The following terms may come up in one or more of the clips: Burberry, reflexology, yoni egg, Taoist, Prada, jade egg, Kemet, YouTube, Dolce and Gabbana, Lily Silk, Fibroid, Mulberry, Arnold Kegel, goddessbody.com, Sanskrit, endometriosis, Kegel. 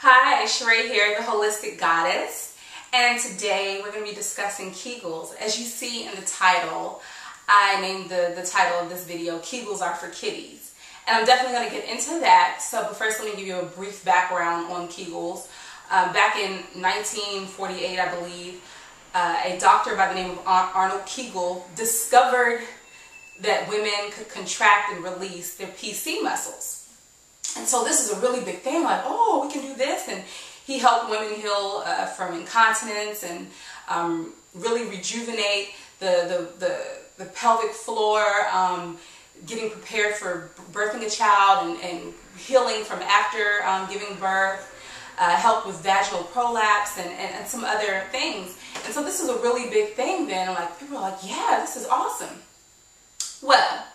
Hi, Sheree here, the Holistic Goddess, and today we're going to be discussing Kegels. As you see in the title, I named the title of this video, Kegels Are for Kitties, and I'm definitely going to get into that, but first let me give you a brief background on Kegels. Back in 1948, I believe, a doctor by the name of Arnold Kegel discovered that women could contract and release their PC muscles. And so this is a really big thing, like, oh, we can do this. And he helped women heal from incontinence and really rejuvenate the pelvic floor, getting prepared for birthing a child and healing from after giving birth, help with vaginal prolapse and some other things. And so this is a really big thing then. Like, people are like, yeah, this is awesome. Well,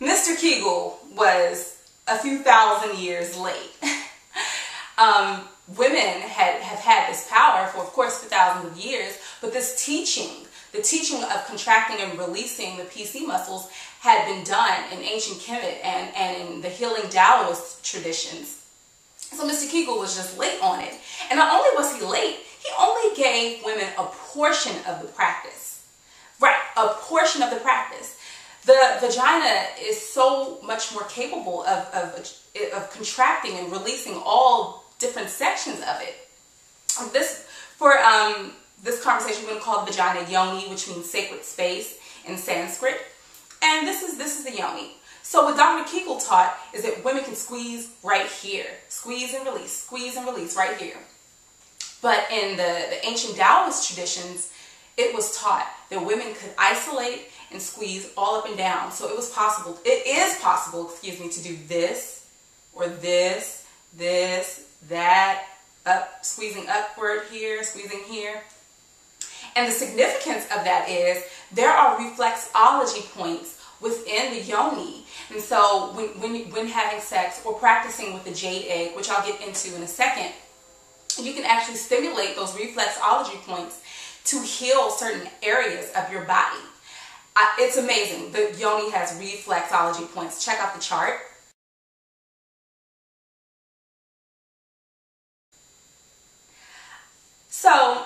Mr. Kegel was a few thousand years late. Women have had this power for, of course, for thousands of years, but this teaching, the teaching of contracting and releasing the PC muscles had been done in ancient Kemet and in the healing Taoist traditions. So Mr. Kegel was just late on it. And not only was he late, he only gave women a portion of the practice. Right, a portion of the practice. The vagina is so much more capable of contracting and releasing all different sections of it. For this conversation, we're going to call the vagina yoni, which means sacred space in Sanskrit. And this is the yoni. So what Dr. Kegel taught is that women can squeeze right here. Squeeze and release right here. But in the ancient Taoist traditions, it was taught that women could isolate and squeeze all up and down. So it was possible, it is possible, excuse me, to do this or this, this, that, up, squeezing upward here, squeezing here. And the significance of that is there are reflexology points within the yoni. And so when having sex or practicing with the jade egg, which I'll get into in a second, you can actually stimulate those reflexology points to heal certain areas of your body. It's amazing. The yoni has reflexology points. Check out the chart. So,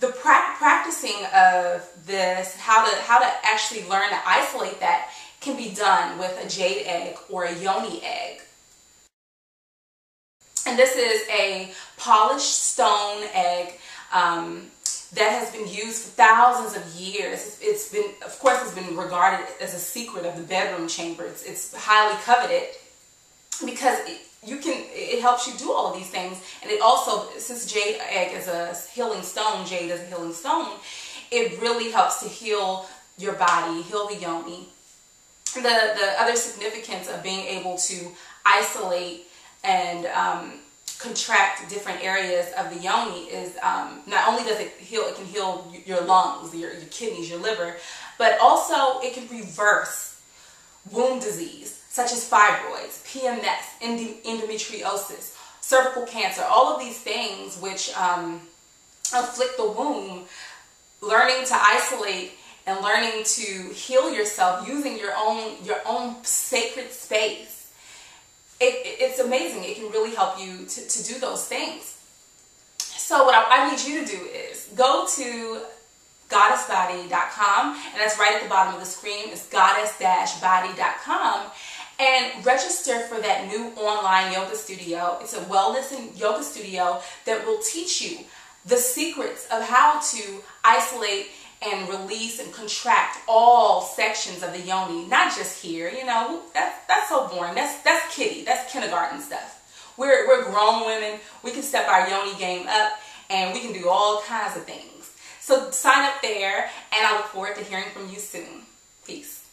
the practicing of this, how to actually learn to isolate that, can be done with a jade egg or a yoni egg. And this is a polished stone egg. That has been used for thousands of years. It's been, of course, it's been regarded as a secret of the bedroom chamber. It's highly coveted because it helps you do all of these things. And it also, since jade egg is a healing stone, jade is a healing stone, it really helps to heal your body, heal the yoni. The other significance of being able to isolate and contract different areas of the yoni is not only does it heal, it can heal your lungs, your kidneys, your liver, but also it can reverse womb disease such as fibroids, PMS, endometriosis, cervical cancer, all of these things which afflict the womb. Learning to isolate and learning to heal yourself using your own sacred space. It's amazing. It can really help you to do those things. So what I need you to do is go to goddessbody.com, and that's right at the bottom of the screen. It's goddess-body.com, and register for that new online yoga studio. It's a wellness and yoga studio that will teach you the secrets of how to isolate and release and contract all sections of the yoni, not just here. You know, that's so boring. That's kiddie. That's kindergarten stuff. We're grown women. We can step our yoni game up, and we can do all kinds of things. So sign up there, and I look forward to hearing from you soon. Peace.